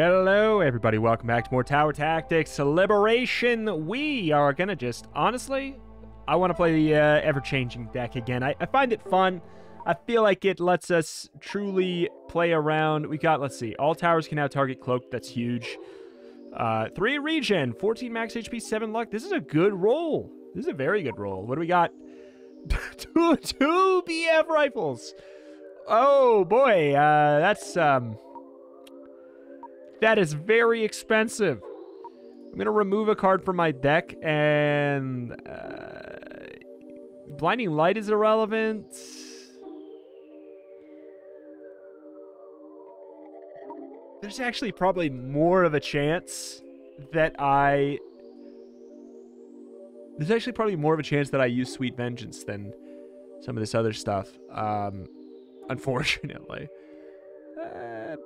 Hello everybody, welcome back to more Tower Tactics Liberation. We are gonna just, honestly, I want to play the ever-changing deck again. I find it fun. I feel like it lets us truly play around. We got, let's see, all towers can now target cloaked. That's huge. 3 regen, 14 max HP, 7 luck. This is a good roll. This is a very good roll. What do we got? two BF rifles. Oh boy, that's that is very expensive. I'm going to remove a card from my deck, and Blinding Light is irrelevant. There's actually probably more of a chance that I use Sweet Vengeance than some of this other stuff, unfortunately.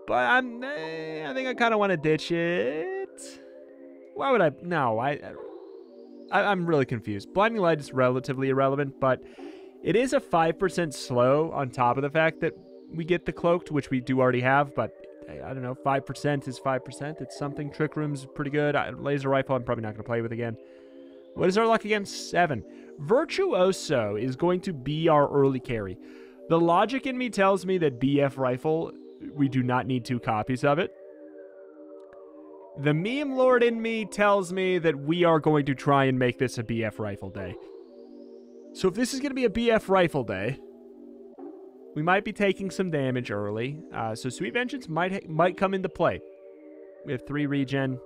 But I think I kind of want to ditch it. Why would I? No, I'm really confused. Blinding Light is relatively irrelevant, but it is a 5% slow on top of the fact that we get the cloaked, which we do already have, but I don't know, 5% is 5%. It's something. Trick Room's pretty good. Laser Rifle, I'm probably not going to play with again. What is our luck again? 7. Virtuoso is going to be our early carry. The logic in me tells me that BF Rifle, we do not need 2 copies of it. The meme lord in me tells me that we are going to try and make this a BF rifle day. So if this is going to be a BF rifle day, we might be taking some damage early. So Sweet Vengeance might come into play. We have 3 regen.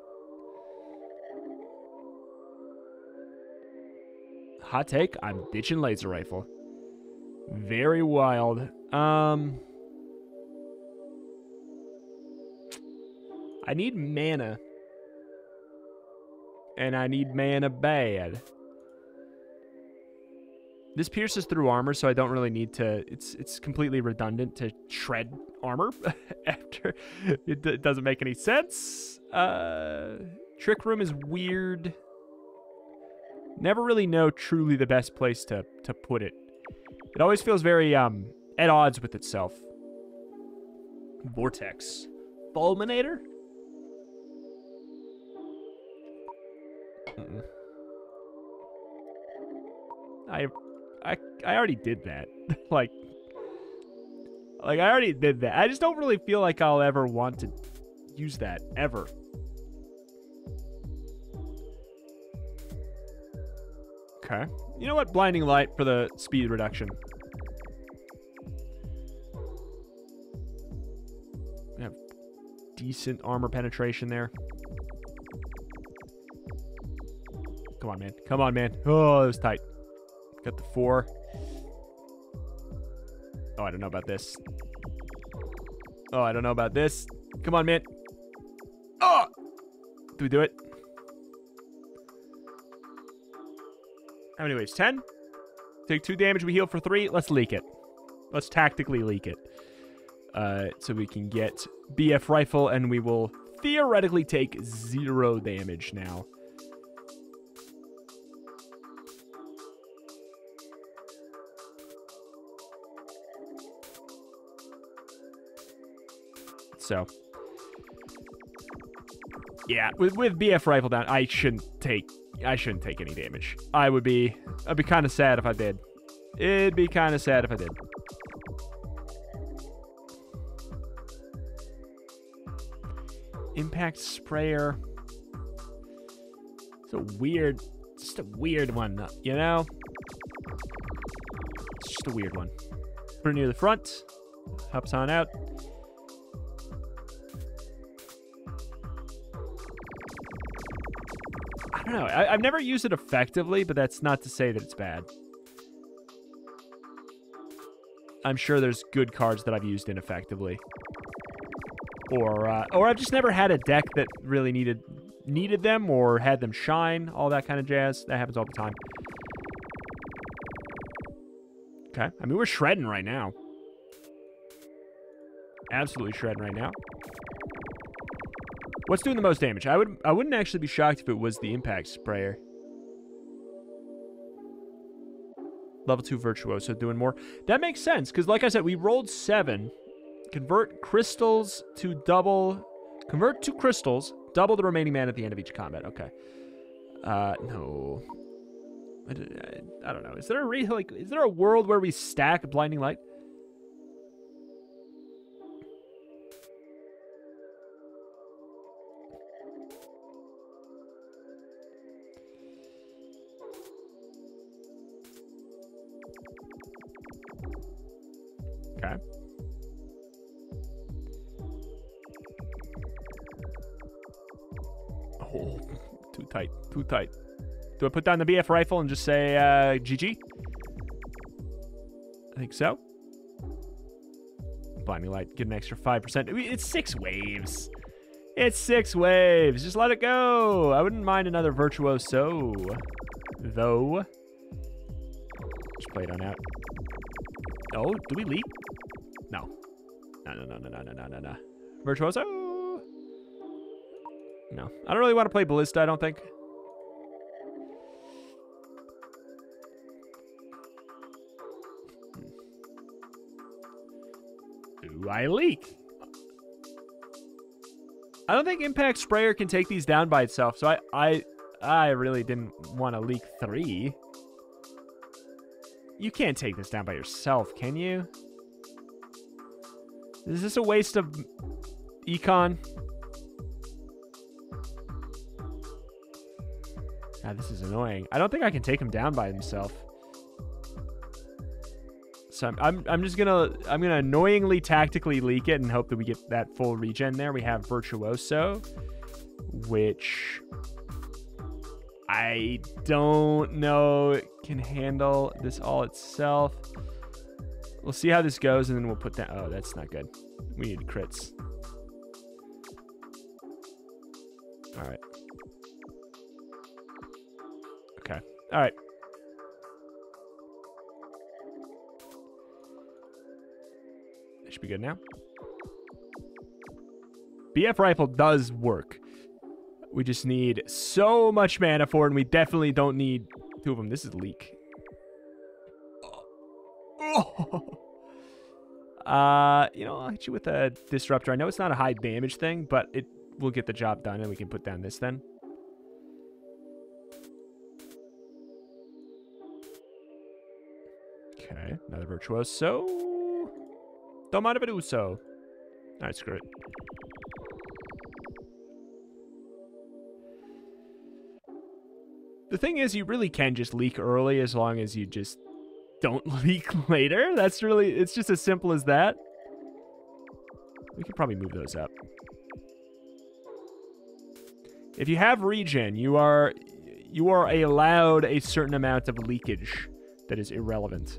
Hot take, I'm ditching laser rifle. Very wild. I need mana, and I need mana bad. This pierces through armor, so I don't really need to. It's completely redundant to shred armor after. It doesn't make any sense. Trick Room is weird. Never really know truly the best place to put it. It always feels very at odds with itself. Vortex, Fulminator. I already did that. like I already did that. I just don't really feel like I'll ever want to use that ever. Okay. You know what? Blinding Light for the speed reduction. We have decent armor penetration there. Come on, man. Come on, man. Oh, that was tight. Got the 4. Oh, I don't know about this. Oh, I don't know about this. Come on, man. Oh! Do we do it? How many waves? 10? Take 2 damage. We heal for 3. Let's leak it. Let's tactically leak it. So we can get BF Rifle, and we will theoretically take 0 damage now. So, yeah, with BF Rifle down, I shouldn't take any damage. I'd be kind of sad if I did. It'd be kind of sad if I did. Impact Sprayer. It's just a weird one, you know? It's just a weird one. Pretty near the front. Hops on out. I don't know. I've never used it effectively, but that's not to say that it's bad. I'm sure there's good cards that I've used ineffectively, or I've just never had a deck that really needed them or had them shine. All that kind of jazz. That happens all the time. Okay. I mean, we're shredding right now. Absolutely shredding right now. What's doing the most damage? I wouldn't actually be shocked if it was the Impact Sprayer. Level 2 Virtuoso doing more. That makes sense, because like I said, we rolled 7. Convert crystals to double Convert two crystals. Double the remaining mana at the end of each combat. Okay. No. I don't know. Is there a is there a world where we stack Blinding Light? Okay. Oh, too tight. Too tight. Do I put down the BF rifle and just say GG? I think so. Blinding Light, get an extra 5%. I mean, it's 6 waves. It's 6 waves. Just let it go. I wouldn't mind another Virtuoso, though. Just play it on out. Oh, do we leak? No. No. Virtuoso? No. I don't really want to play Ballista, I don't think. Do I leak? I don't think Impact Sprayer can take these down by itself, so I really didn't want to leak 3. You can't take this down by yourself, can you? Is this a waste of econ? God, this is annoying. I don't think I can take him down by himself. So I'm just gonna annoyingly tactically leak it and hope that we get that full regen there. We have Virtuoso, which I don't know it can handle this all itself. We'll see how this goes, and then we'll put that... Oh, that's not good. We need crits. All right. Okay. All right. That should be good now. BF Rifle does work. We just need so much mana for it, and we definitely don't need 2 of them. This is leak. You know, I'll hit you with a Disruptor. I know it's not a high damage thing, but it will get the job done, and we can put down this then. Okay, another Virtuoso. Don't mind if I do so. All right, screw it. The thing is, you really can just leak early as long as you just don't leak later. That's really, it's just as simple as that. We could probably move those up. If you have regen, you are allowed a certain amount of leakage that is irrelevant.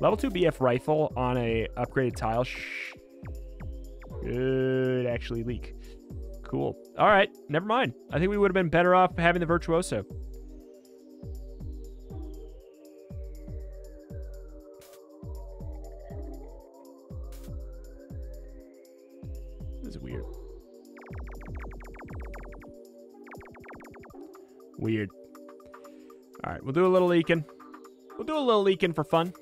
Level 2 BF rifle on a upgraded tile. Shh. Good, actually leak. Cool. All right. Never mind. I think we would have been better off having the Virtuoso. This is weird. Weird. All right. We'll do a little leaking. We'll do a little leaking for fun.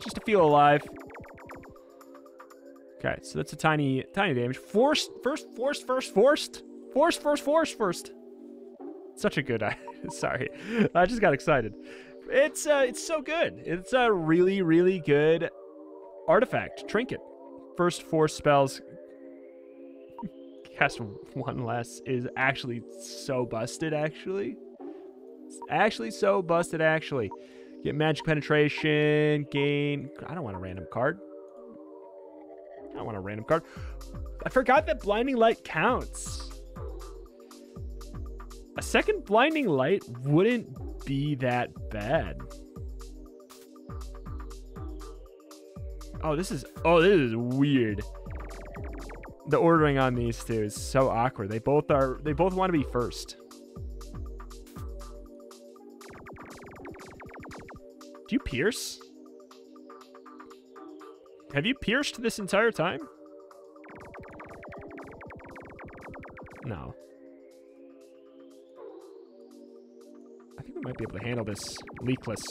Just to feel alive. Okay, so that's a tiny damage. Forced. Such a good idea. Sorry, I just got excited. It's so good. It's a really good artifact trinket. First 4 spells cast 1 less is actually so busted. Actually, get magic penetration. Gain. I don't want a random card. I forgot that Blinding Light counts. A second Blinding Light wouldn't be that bad. Oh, this is weird. The ordering on these two is so awkward. They both want to be first. Do you pierce? Have you pierced this entire time? No. I think we might be able to handle this leakless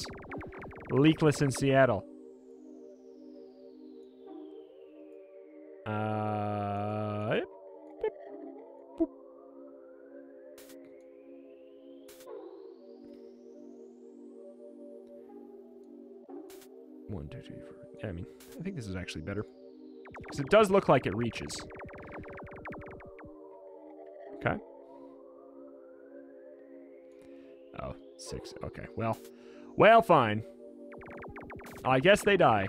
in Seattle. 3, 4. Yeah, I mean, I think this is actually better. Because it does look like it reaches. Okay. Oh, 6. Okay, well. Well, fine. I guess they die.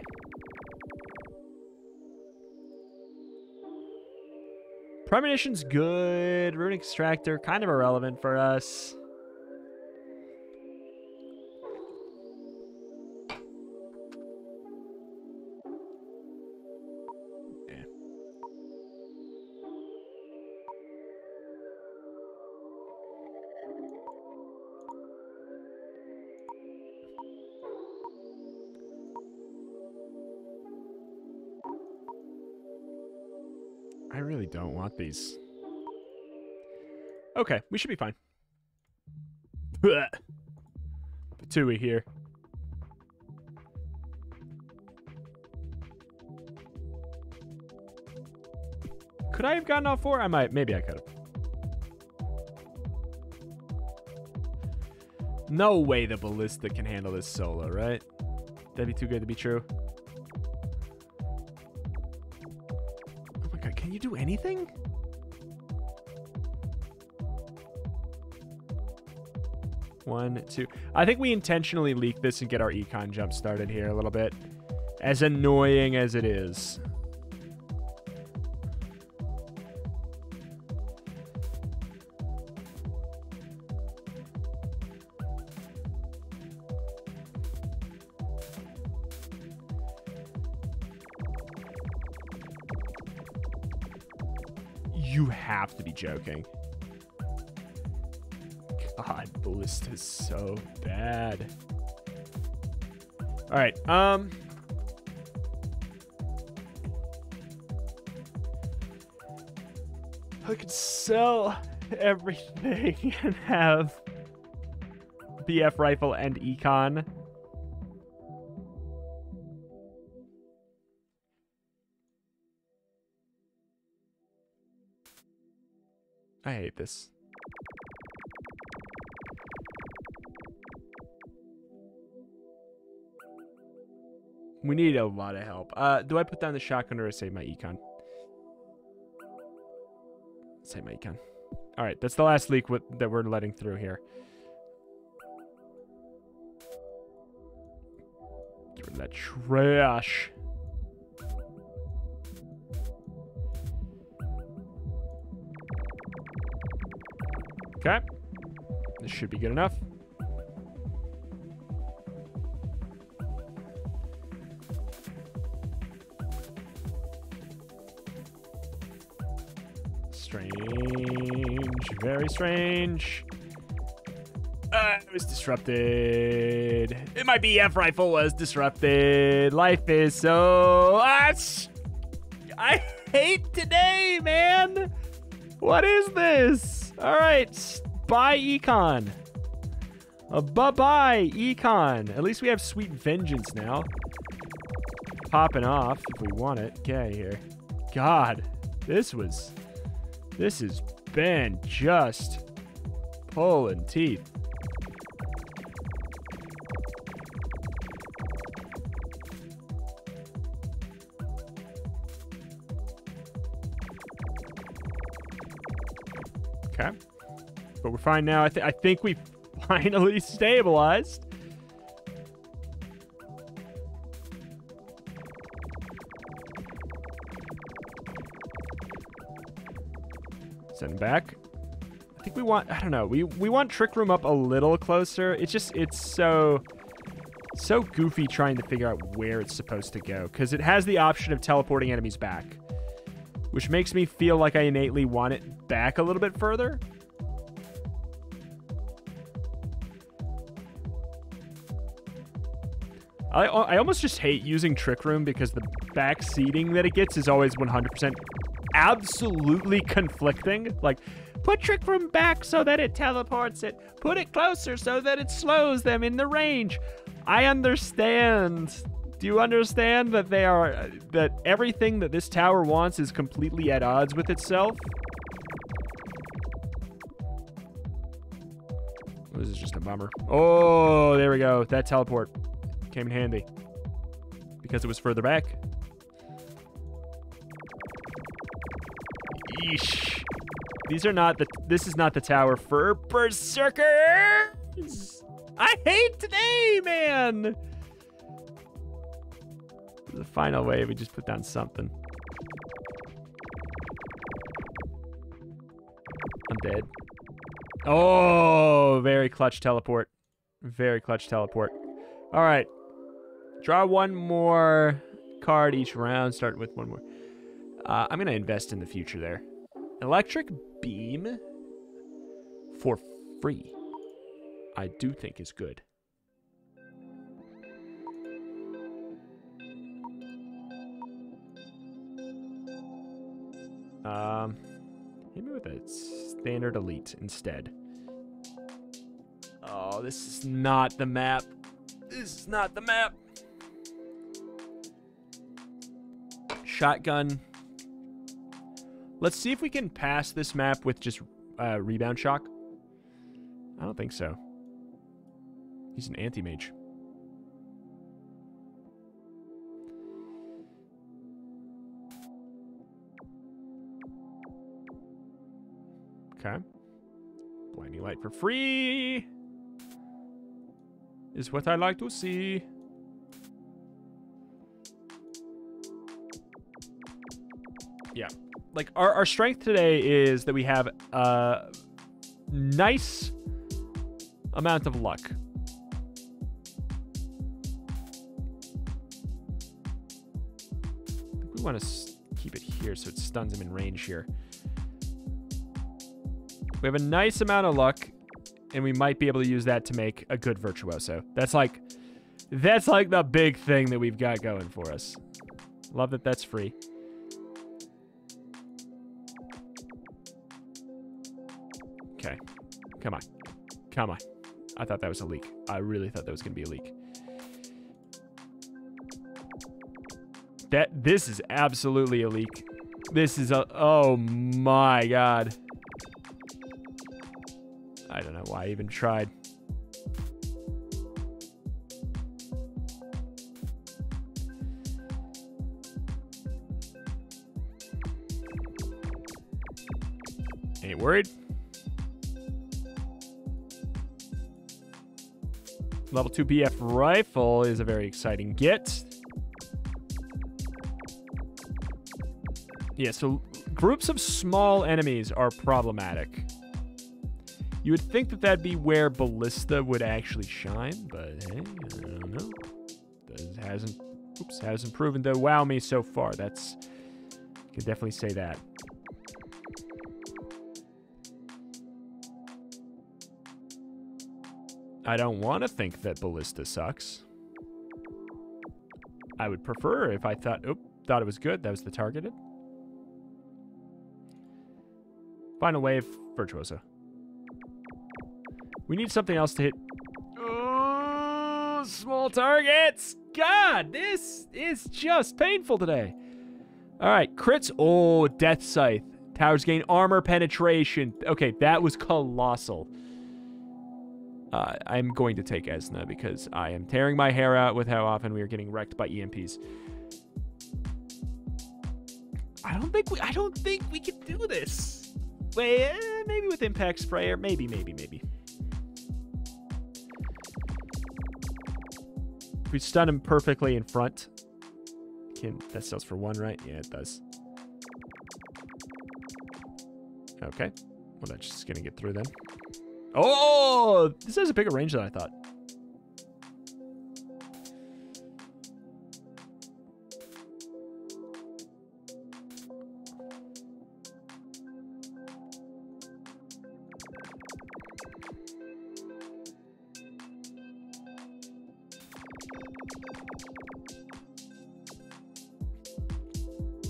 Premonition's good. Rune Extractor, kind of irrelevant for us. I really don't want these. Okay, we should be fine. Patooey here. Could I have gotten all 4? I might. Maybe I could have. No way the Ballista can handle this solo, right? That'd be too good to be true. Can you do anything? One, two. I think we intentionally leak this and get our econ jump started here a little bit. As annoying as it is. Joking. God, Ballista's so bad. All right. I could sell everything and have BF Rifle and Econ. I hate this. We need a lot of help. Do I put down the shotgun or I save my econ? Save my econ. All right, that's the last leak that we're letting through here. Get rid of that trash. Okay, this should be good enough. Strange, very strange. It was disrupted. My BF rifle was disrupted. Life is so... I hate today, man. What is this? All right, bye Econ. Bye-bye Econ. At least we have Sweet Vengeance now. Popping off if we want it. Get out of here. God, this has been just pulling teeth. Okay, but we're fine now. I think we finally stabilized. Send back. I think we want, I don't know, we want Trick Room up a little closer. It's just, it's so goofy trying to figure out where it's supposed to go because it has the option of teleporting enemies back, which makes me feel like I innately want it back a little bit further. I almost just hate using Trick Room because the back seating that it gets is always 100% absolutely conflicting. Like, put Trick Room back so that it teleports it. Put it closer so that it slows them in the range. I understand. Do you understand that they are, that everything that this tower wants is completely at odds with itself? This is just a bummer. Oh, there we go. That teleport came in handy. because it was further back. Yeesh. These are not the... This is not the tower for Berserkers! I hate today, man! The final wave, we just put down something. I'm dead. Oh, very clutch teleport. Very clutch teleport. All right. Draw one more card each round, starting with one more. I'm going to invest in the future there. Electric Beam for free, I do think is good. Hit me with a standard elite instead. Oh, this is not the map. This is not the map. Shotgun. Let's see if we can pass this map with just Rebound Shock. I don't think so. He's an anti-mage. Okay. Blinding Light for free is what I like to see. Yeah. Like, our strength today is that we have a nice amount of luck. I think we want to keep it here so it stuns him in range here. We have a nice amount of luck, and we might be able to use that to make a good Virtuoso. That's like the big thing that we've got going for us. Love that that's free. Okay. Come on. Come on. I thought that was a leak. I really thought that was going to be a leak. This is absolutely a leak. This is a... Oh, my God. I don't know why I even tried. Ain't worried. Level 2 BF Rifle is a very exciting get. Yeah, so groups of small enemies are problematic. You would think that that'd be where Ballista would actually shine, but hey, I don't know. It hasn't proven to wow me so far. I could definitely say that. I don't want to think that Ballista sucks. I would prefer if I thought it was good. That was the targeted. Final wave, Virtuoso. We need something else to hit. Oh, small targets. God, this is just painful today. All right, crits. Oh, Death Scythe. Towers gain armor penetration. Okay, that was colossal. I'm going to take Esna because I am tearing my hair out with how often we are getting wrecked by EMPs. I don't think we can do this. Wait, maybe with Impact Sprayer. Maybe. If we stun him perfectly in front. That sells for one, right? Yeah, it does. Okay. Well, that's just going to get through then. Oh! This has a bigger range than I thought.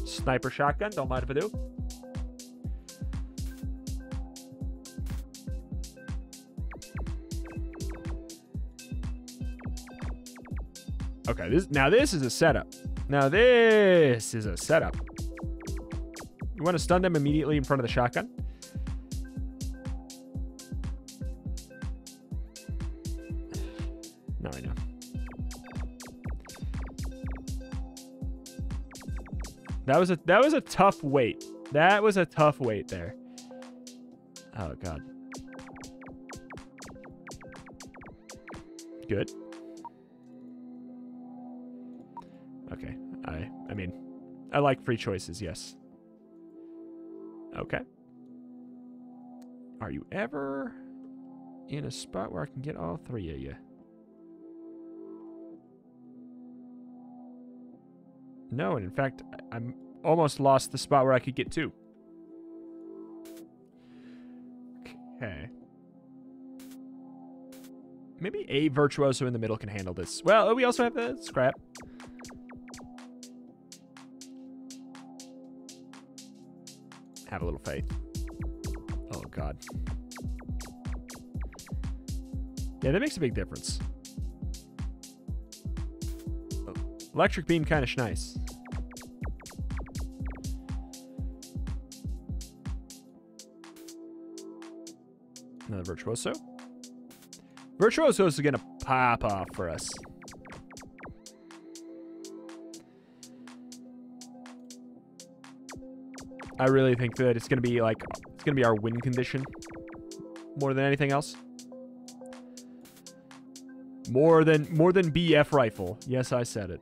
Sniper Shotgun, don't mind if I do. Okay, now this is a setup. Now this is a setup. You want to stun them immediately in front of the shotgun. Not right now. That was a tough wait. That was a tough wait there. Oh god. Good. Okay. I mean, I like free choices, yes. Okay. Are you ever in a spot where I can get all three of you? No, and in fact, I'm almost lost the spot where I could get two. Okay. Maybe a Virtuoso in the middle can handle this. Well, we also have the Scrap. Have a little faith. Oh, God. Yeah, that makes a big difference. Electric Beam kind of nice. Another Virtuoso. Virtuoso is going to pop off for us. I really think that it's going to be like, it's going to be our win condition more than anything else. More than BF Rifle. Yes, I said it.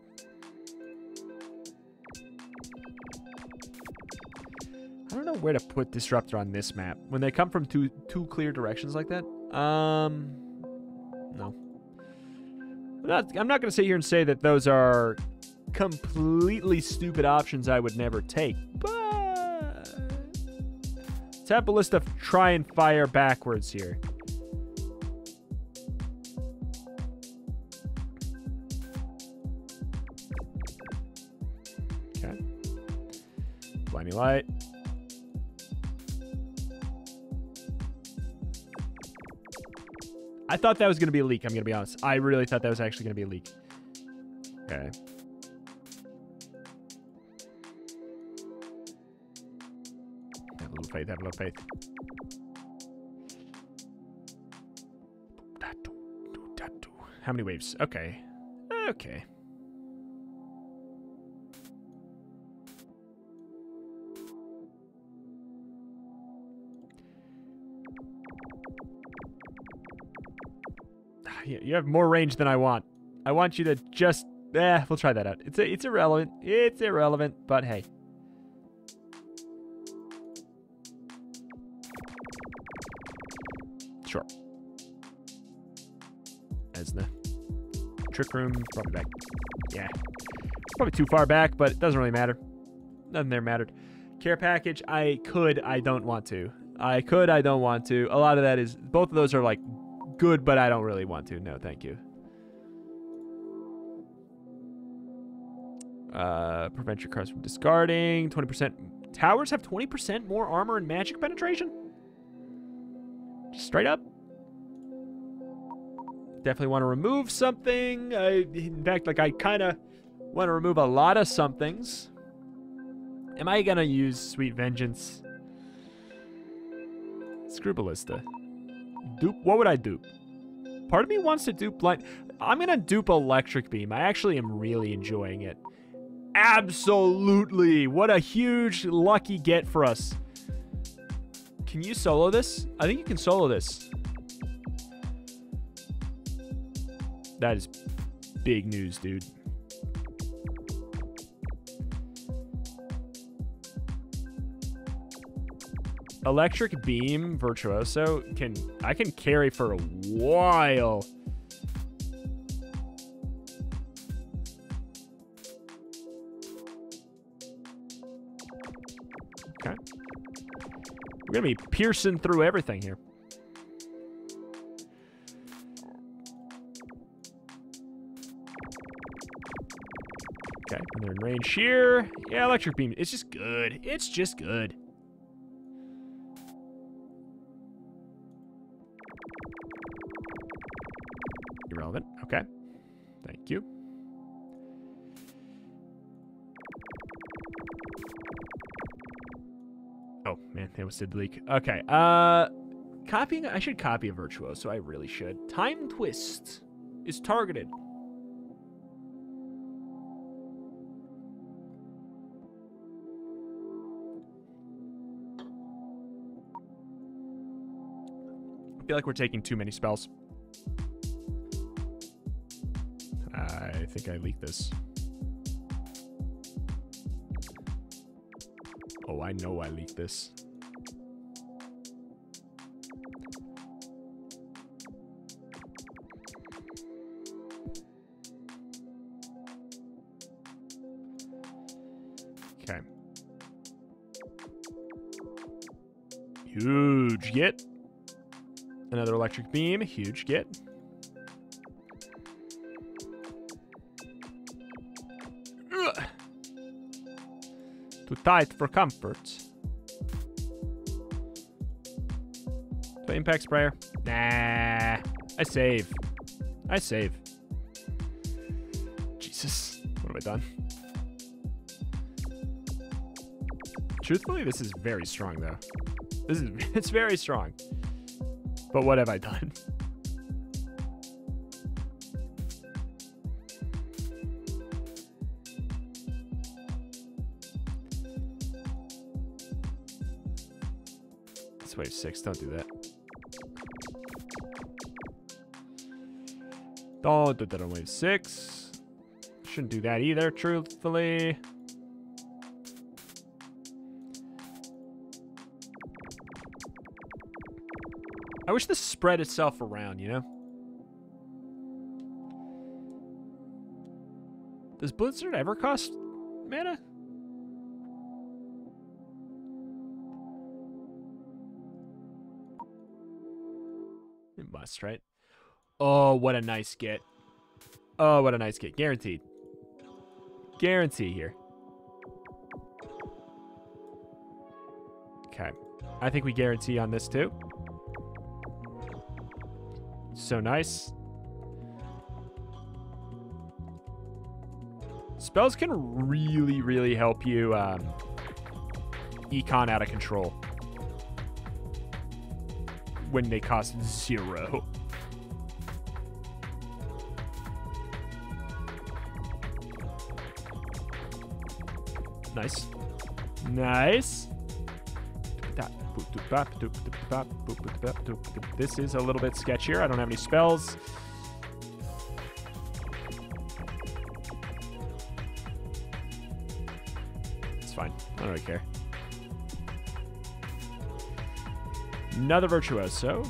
I don't know where to put Disruptor on this map. When they come from two clear directions like that. No. I'm not going to sit here and say that those are completely stupid options I would never take, but let's have Ballista try and fire backwards here. Okay. Blinding Light. I thought that was going to be a leak, I'm going to be honest. I really thought that was actually going to be a leak. Okay. Have a little faith, have a little faith. How many waves? Okay. Okay. You have more range than I want. I want you to just... we'll try that out. It's irrelevant. It's irrelevant, but hey. Sure. Esna. Trick Room, probably back. Yeah. Probably too far back, but it doesn't really matter. Nothing there mattered. Care Package, I could, I don't want to. I could, I don't want to. A lot of that is... Both of those are like... good, but I don't really want to. No, thank you. Prevent your cards from discarding. 20%. Towers have 20% more armor and magic penetration? Just straight up. Definitely want to remove something. In fact, I kind of want to remove a lot of somethings. Am I going to use Sweet Vengeance? Screw Ballista. Dupe? What would I dupe? Part of me wants to dupe blind. I'm gonna dupe Electric Beam. I actually am really enjoying it. Absolutely! What a huge lucky get for us. Can you solo this? I think you can solo this. That is big news, dude. Electric Beam Virtuoso I can carry for a while. Okay. We're gonna be piercing through everything here. Okay, and they're in range here. Yeah, Electric Beam. It's just good. It's just good. Relevant. Okay. Thank you. Oh, man. They almost did the leak. Okay. Copying. I should copy a Virtuoso. I really should. Time Twist is targeted. I feel like we're taking too many spells. I think I leaked this. Oh, I know I leaked this. Okay. Huge get. Another electric beam, huge get. Too tight for comfort. So impact sprayer. Nah. I save. I save. Jesus. What have I done? Truthfully, this is very strong though. This is it's very strong. But what have I done? Wave 6, don't do that. Don't do that on wave 6. Shouldn't do that either, truthfully. I wish this spread itself around, you know? Does Blizzard ever cost mana? Right? Oh, what a nice get. Oh, what a nice get. Guaranteed. Guarantee here. Okay. I think we guarantee on this too. So nice. Spells can really, really help you econ out of control when they cost 0. Nice. Nice. This is a little bit sketchier. I don't have any spells. It's fine. I don't really care. Another Virtuoso.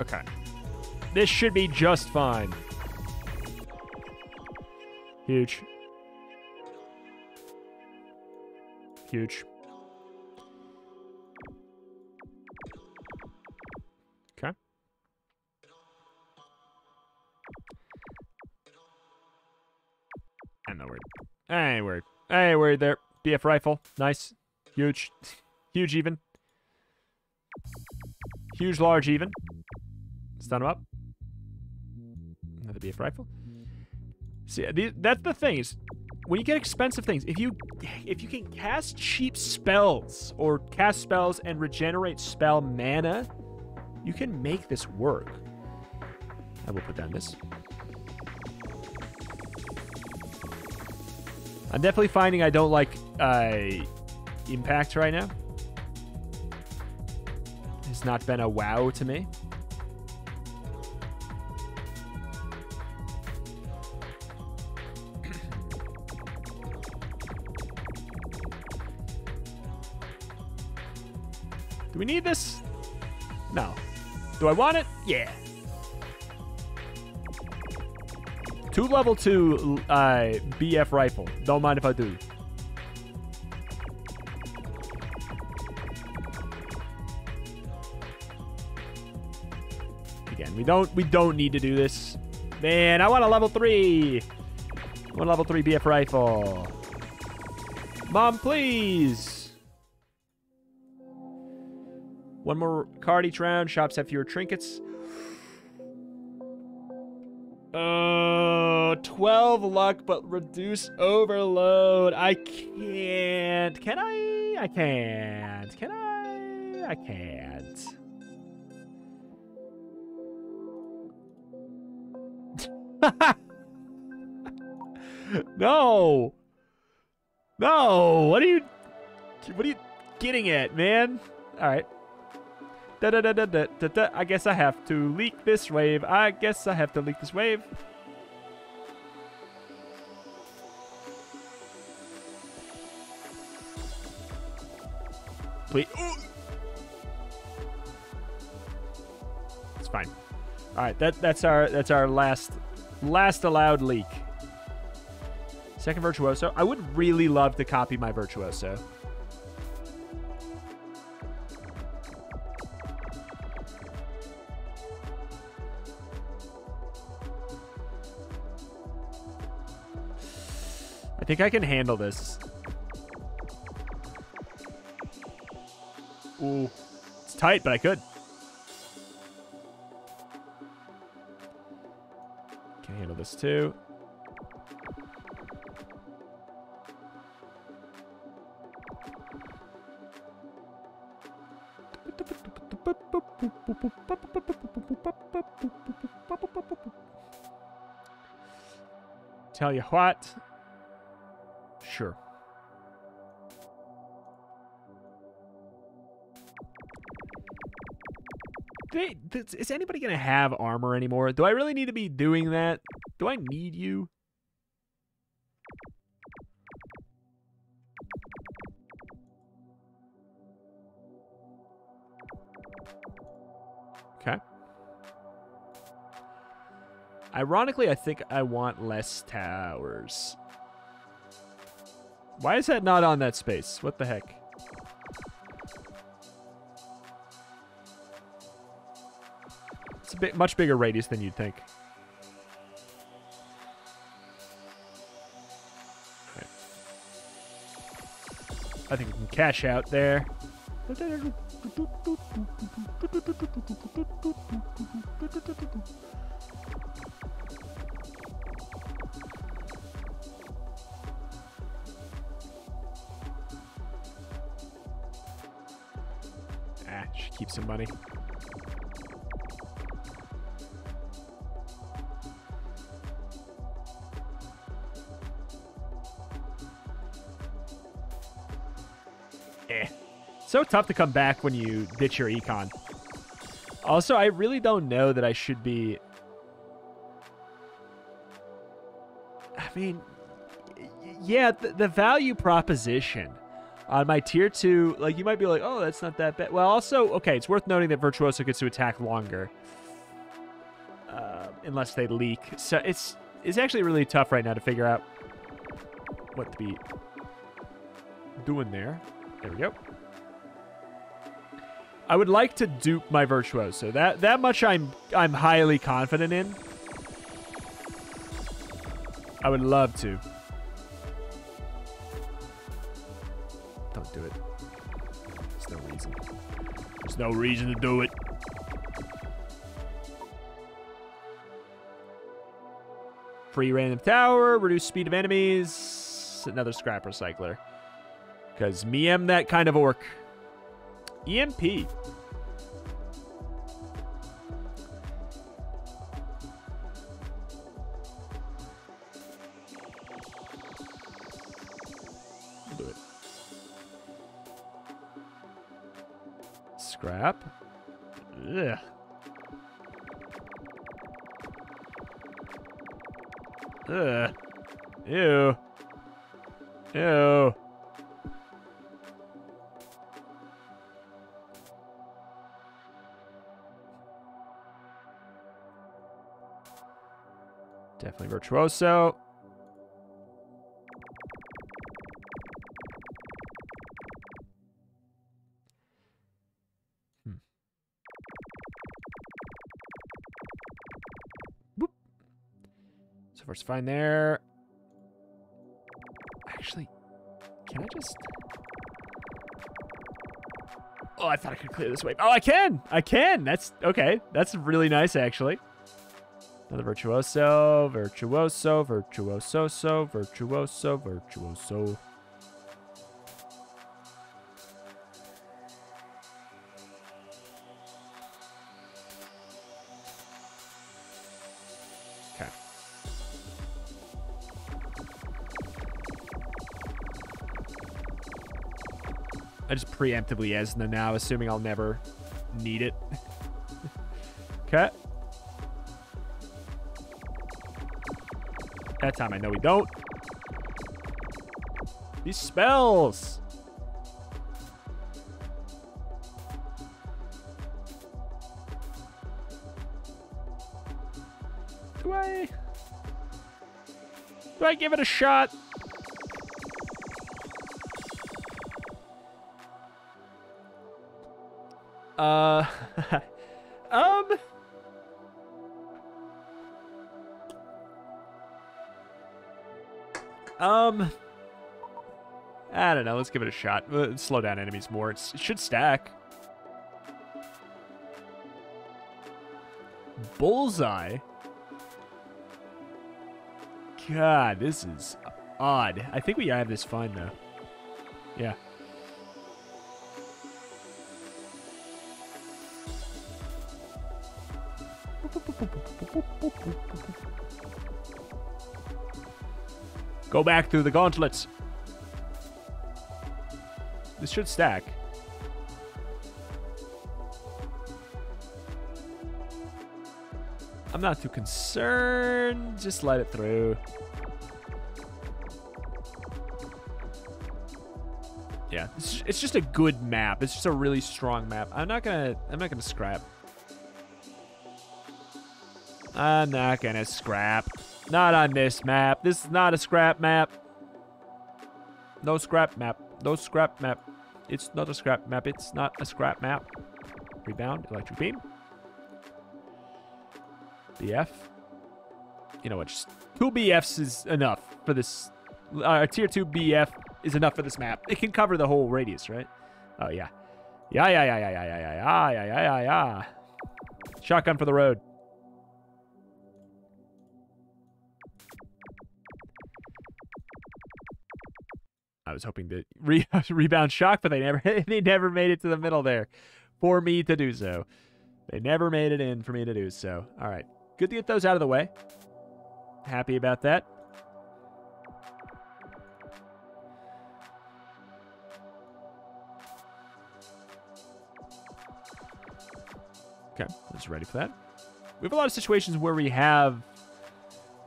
Okay. This should be just fine. Huge. Huge. I ain't worried. I ain't worried there. BF rifle. Nice. Huge. Huge even. Huge large even. Stun him up. Another BF rifle. See, that's the thing is when you get expensive things, if you can cast cheap spells or cast spells and regenerate spell mana, you can make this work. I will put down this. I'm definitely finding I don't like Impact right now. It's not been a wow to me. Do we need this? No. Do I want it? Yeah. 2 level 2 BF rifle. Don't mind if I do. Again, we don't need to do this. Man, I want a level 3. I want a level 3 BF rifle. Mom, please. 1 more card each round. Shops have fewer trinkets. 12 luck, but reduce overload. I can't. Can I? I can't. Can I? I can't. No. No, what are you getting at, man? All right. I guess I have to leak this wave. Please. Ooh. It's fine. All right, that's our last allowed leak. Second Virtuoso. I would really love to copy my Virtuoso. I think I can handle this. Ooh, it's tight, but I could. Can handle this too. Tell you what. Sure. Is anybody going to have armor anymore? Do I really need to be doing that? Do I need you? Okay. Ironically, I think I want less towers. Why is that not on that space? What the heck? It's a bit much bigger radius than you'd think. Right. I think we can cash out there. Ah, should keep some money. So tough to come back when you ditch your econ. Also, I really don't know that I should be... I mean, yeah, the value proposition on my tier 2, like, you might be like, oh, that's not that bad. Well, also, okay, it's worth noting that Virtuoso gets to attack longer. Unless they leak. So it's actually really tough right now to figure out what to be doing there. There we go. I would like to dupe my Virtuoso. That much I'm highly confident in. I would love to. Don't do it. There's no reason. There's no reason to do it. Free random tower, reduce speed of enemies. Another scrap recycler. 'Cause me am that kind of orc. EMP. I'll do it. Scrap. Ugh. Ugh. Ew. Ew. Definitely Virtuoso. Boop. So far it's fine there. Actually, can I just... Oh, I thought I could clear this wave. Oh, I can! I can! That's... Okay. That's really nice, actually. Another Virtuoso, Virtuoso, Virtuoso, so Virtuoso, Virtuoso. Okay. I just preemptively Esna now, assuming I'll never need it. Okay. That time I know we don't. These spells. Do I give it a shot? I don't know. Let's give it a shot. Slow down enemies more. It should stack. Bullseye. God, this is odd. I think we have this fine, though. Yeah. Go back through the gauntlets. This should stack. I'm not too concerned. Just let it through. Yeah, it's just a good map. It's just a really strong map. I'm not gonna scrap. I'm not gonna scrap. Not on this map. This is not a scrap map. No scrap map. No scrap map. It's not a scrap map. It's not a scrap map. Rebound, electric beam. BF. You know what? Just 2 BFs is enough for this. Tier 2 BF is enough for this map. It can cover the whole radius, right? Oh yeah. Yeah. Shotgun for the road. I was hoping to rebound shock, but they never made it to the middle there for me to do so. They never made it in for me to do so. All right. Good to get those out of the way. Happy about that. Okay. Just ready for that. We have a lot of situations where we have,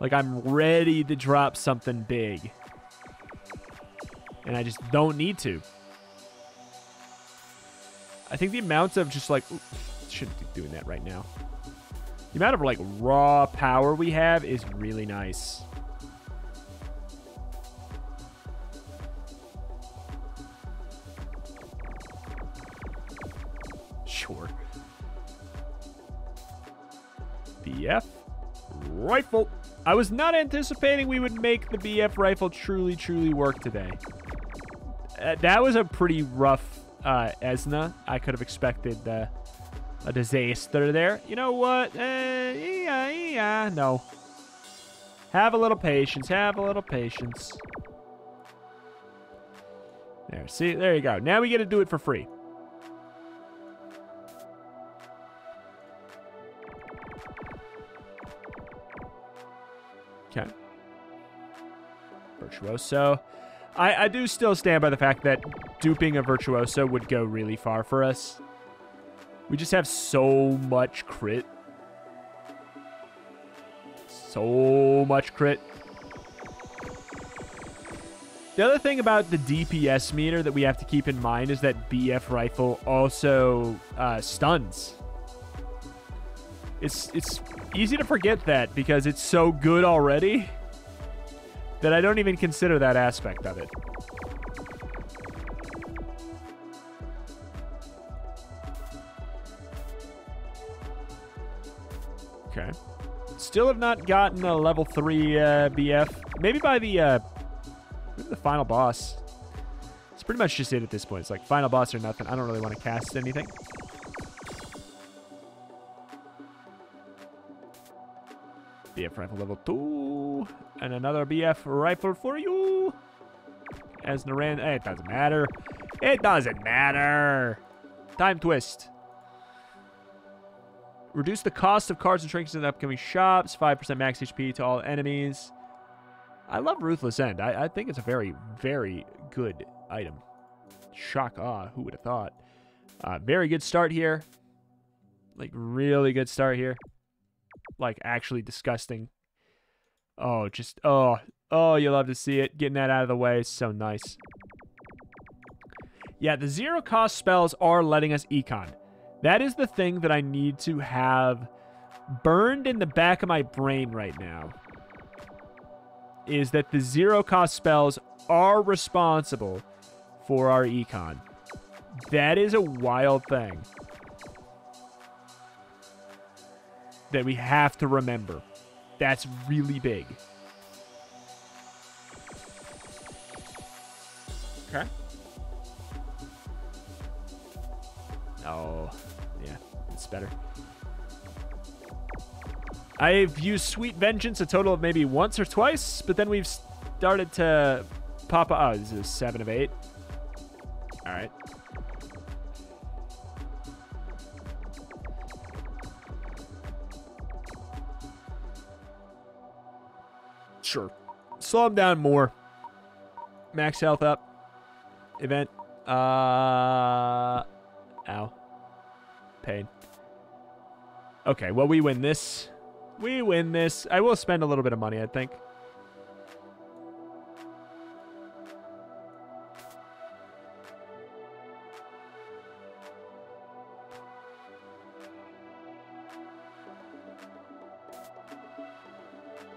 like, I'm ready to drop something big. And I just don't need to. I think the amount of just like... shouldn't be doing that right now. The amount of like raw power we have is really nice. Sure. BF Rifle. I was not anticipating we would make the BF Rifle truly work today. That was a pretty rough Esna. I could have expected a disaster there. You know what? Yeah, no. Have a little patience. Have a little patience. There, see? There you go. Now we get to do it for free. Okay. Virtuoso. I do still stand by the fact that duping a Virtuoso would go really far for us. We just have so much crit. So much crit. The other thing about the DPS meter that we have to keep in mind is that BF Rifle also stuns. It's easy to forget that because it's so good already that I don't even consider that aspect of it. Okay. Still have not gotten a level 3 BF. Maybe by the final boss. It's pretty much just it at this point. It's like final boss or nothing. I don't really want to cast anything. BF Rifle level 2. And another BF Rifle for you. As Naran... it doesn't matter. It doesn't matter. Time Twist. Reduce the cost of cards and trinkets in the upcoming shops. 5% max HP to all enemies. I love Ruthless End. I think it's a very, very good item. Shock Awe. Who would have thought? Very good start here. Like, really good start here. Like, actually disgusting. Oh, just, oh. Oh, you love to see it. Getting that out of the way is so nice. Yeah, the zero-cost spells are letting us econ. That is the thing that I need to have burned in the back of my brain right now. Is that the zero-cost spells are responsible for our econ. That is a wild thing that we have to remember. That's really big. Okay. Oh, yeah, it's better. I've used Sweet Vengeance a total of maybe once or twice, but then we've started to pop out. Oh, this is 7 of 8. All right. Sure. Slow him down more. Max health up. Event. Ow. Pain. Okay, well, we win this. We win this. I will spend a little bit of money, I think.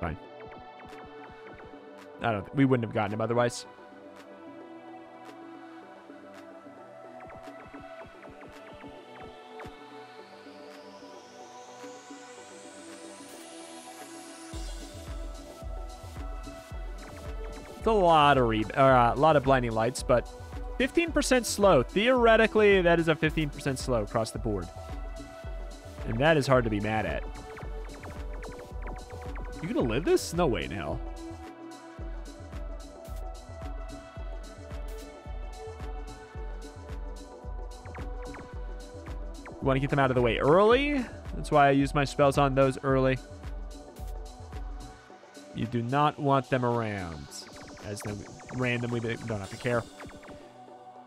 Fine. I don't. We wouldn't have gotten him otherwise. A lot of blinding lights, but 15% slow. Theoretically, that is a 15% slow across the board, and that is hard to be mad at. You gonna live this? No way in hell. You want to get them out of the way early. That's why I use my spells on those early. You do not want them around. As then randomly, we don't have to care.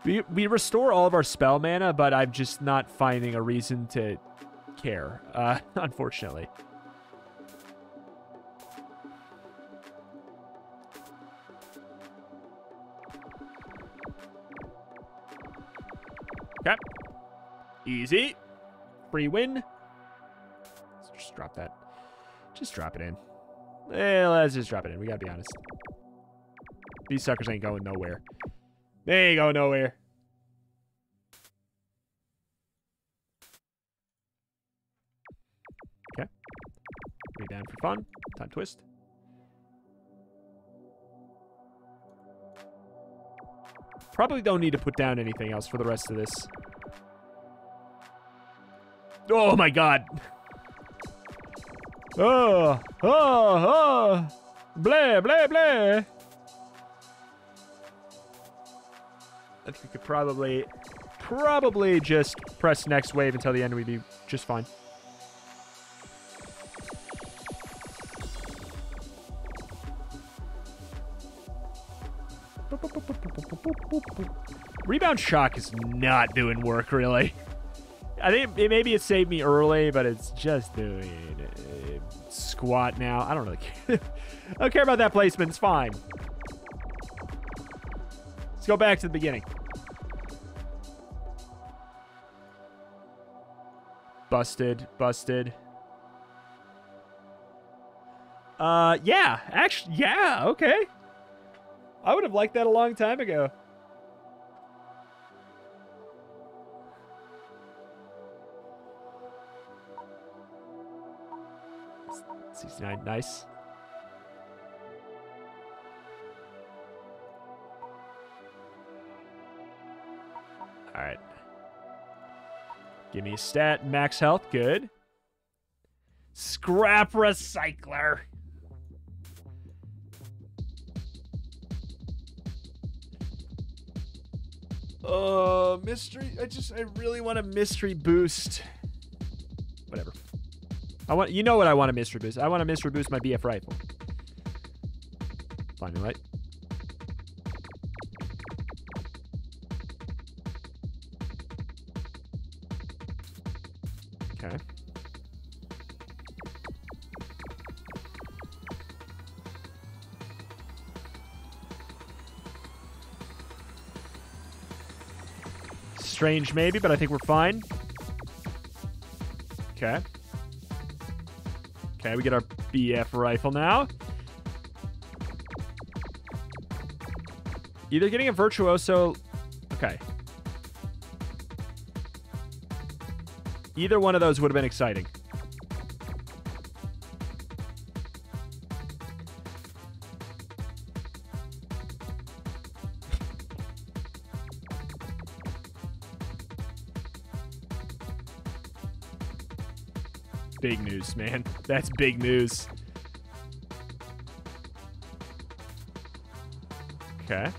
We restore all of our spell mana, but I'm just not finding a reason to care, unfortunately. Okay. Easy. Free win. Let's just drop that. Just drop it in. Let's just drop it in. We gotta be honest. These suckers ain't going nowhere. They ain't going nowhere. Okay. Be down for fun. Time twist. Probably don't need to put down anything else for the rest of this. Oh my god. Oh, oh, oh. Blah, blah, blah. I think we could probably just press next wave until the end. We'd be just fine. Boop, boop, boop, boop, boop, boop, boop, boop. Rebound shock is not doing work, really. I think maybe it saved me early, but it's just doing squat now. I don't really care. I don't care about that placement. It's fine. Let's go back to the beginning. Busted, busted. Yeah, actually, yeah, okay. I would have liked that a long time ago. $69, nice. All right. Give me a stat. Max health. Good. Scrap Recycler. Oh, mystery. I really want a mystery boost. Whatever. You know what I want a mystery boost. I want a mystery boost my BF rifle. Blinding light. strange maybe, but I think we're fine. Okay. Okay, we get our BF rifle now. Either getting a Virtuoso... Okay. Either one of those would have been exciting. Big news, man. That's big news. Okay.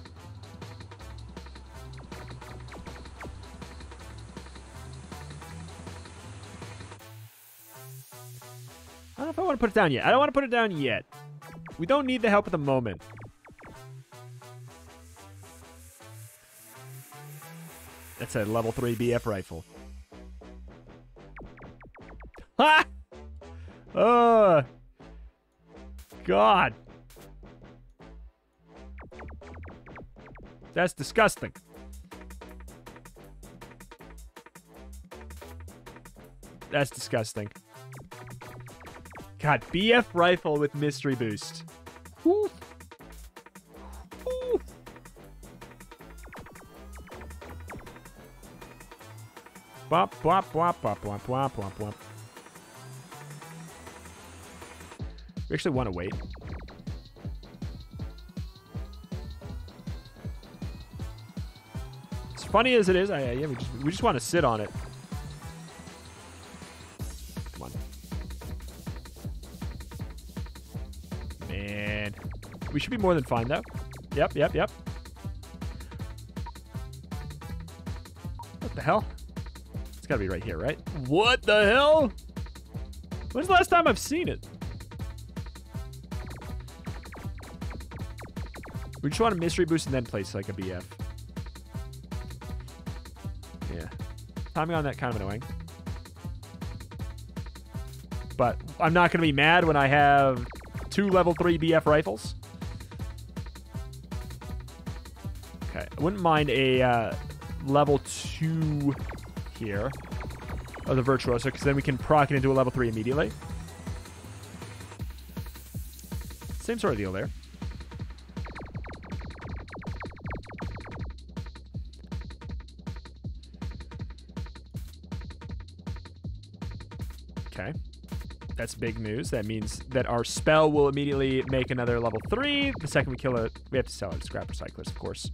Put it down yet. I don't want to put it down yet. We don't need the help at the moment. That's a level 3 BF rifle. Ha! Oh! God. That's disgusting. That's disgusting. God, BF rifle with mystery boost. Woo. Woo. Bop, bop, bop, bop, bop, bop, bop, bop. We actually want to wait. As funny as it is, we just want to sit on it. We should be more than fine, though. Yep, yep, yep. What the hell? It's gotta be right here, right? What the hell? When's the last time I've seen it? We just want a mystery boost and then place like a BF. Yeah. Timing on that kind of annoying. But I'm not gonna be mad when I have 2 level 3 BF rifles. I wouldn't mind a level 2 here of the Virtuoso, because then we can proc it into a level 3 immediately. Same sort of deal there. Okay. That's big news. That means that our spell will immediately make another level 3. The second we kill it, we have to sell it to Scrap Recyclers, of course.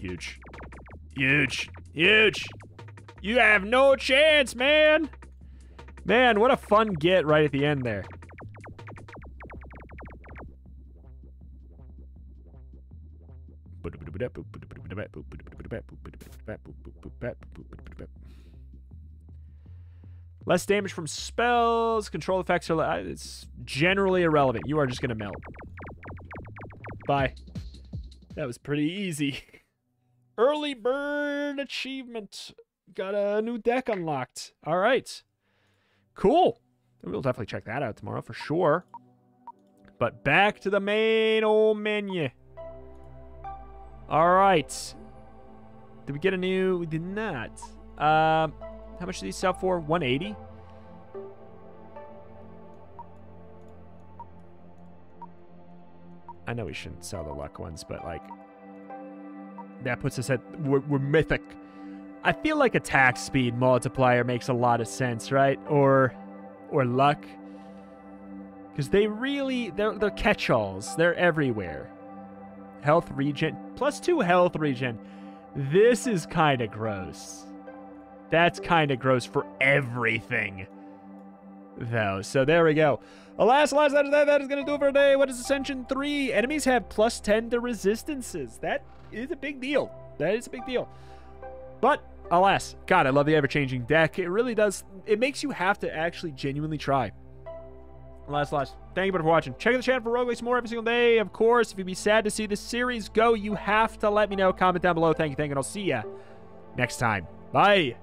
Huge. Huge. Huge. You have no chance, man. Man, what a fun get right at the end there. Less damage from spells. Control effects are... It's generally irrelevant. You are just going to melt. Bye. That was pretty easy. Early bird achievement. Got a new deck unlocked. All right. Cool. We'll definitely check that out tomorrow for sure. But back to the main old menu. All right. Did we get a new? We did not. How much do these sell for? 180? I know we shouldn't sell the luck ones, but like... That puts us at... We're mythic. I feel like attack speed multiplier makes a lot of sense, right? Or luck. Because they really... They're catch-alls. They're everywhere. Health regen. Plus 2 health regen. This is kind of gross. That's kind of gross for everything. Though. So there we go. Alas, that is going to do it for today. What is Ascension 3? Enemies have plus 10 to resistances. That... It's a big deal. That is a big deal. But, alas, God, I love the ever-changing deck. It really does. It makes you have to actually genuinely try. Alas. Thank you for watching. Check out the channel for roguelikes more every single day. Of course, if you'd be sad to see this series go, you have to let me know. Comment down below. Thank you, and I'll see you next time. Bye.